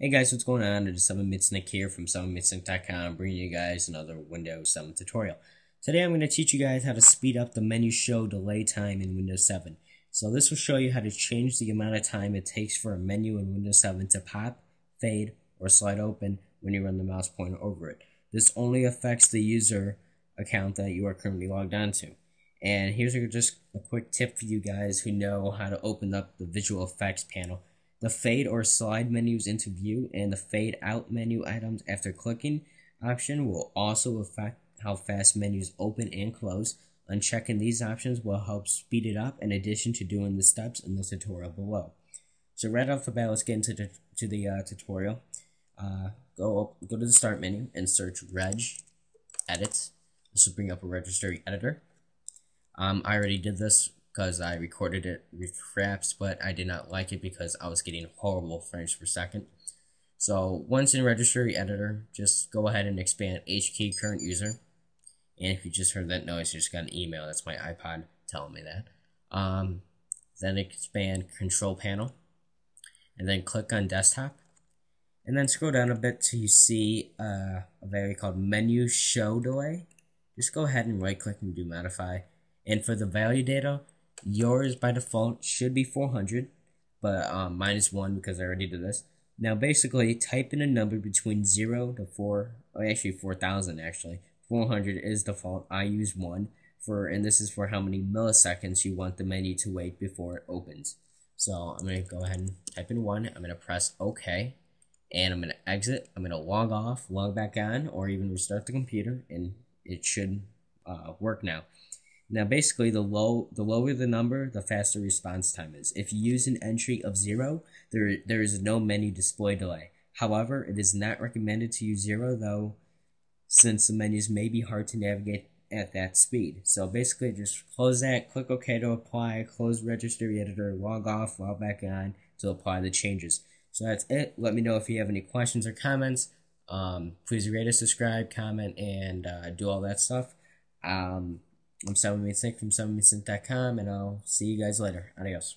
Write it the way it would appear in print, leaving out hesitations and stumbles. Hey guys, what's going on? It is 7meetsnick here from 7meetsnick.com, bringing you guys another Windows 7 tutorial. Today I'm going to teach you guys how to speed up the menu show delay time in Windows 7. So this will show you how to change the amount of time it takes for a menu in Windows 7 to pop, fade, or slide open when you run the mouse pointer over it. This only affects the user account that you are currently logged on to. And here's just a quick tip for you guys who know how to open up the visual effects panel. The fade or slide menus into view and the fade out menu items after clicking option will also affect how fast menus open and close. Unchecking these options will help speed it up in addition to doing the steps in the tutorial below. So right off the bat, let's get into the tutorial. Go to the start menu and search regedit. This will bring up a registry editor. I already did this because I recorded it with Fraps, but I did not like it because I was getting horrible frames per second. So once in registry editor, just go ahead and expand HK current user. And if you just heard that noise, you just got an email. That's my iPod telling me that. Then expand control panel, and then click on desktop, and then scroll down a bit till you see a value called menu show delay. Just go ahead and right click and do modify. And for the value data, yours by default should be 400, but minus 1 because I already did this. Now basically type in a number between 0 to 4, or actually 4,000 actually. 400 is default, I use 1, and this is for how many milliseconds you want the menu to wait before it opens. So I'm going to go ahead and type in 1, I'm going to press OK, and I'm going to exit, I'm going to log off, log back on, or even restart the computer, and it should work now. Now basically the lower the number, the faster response time is. If you use an entry of 0, there is no menu display delay. However, it is not recommended to use 0 though, since the menus may be hard to navigate at that speed. So basically just close that, click OK to apply, close registry editor, log off, log back on to apply the changes. So that's it. Let me know if you have any questions or comments. Please rate us, subscribe, comment, and do all that stuff. I'm 7meetsnick from 7meetsnick.com, and I'll see you guys later. Adios.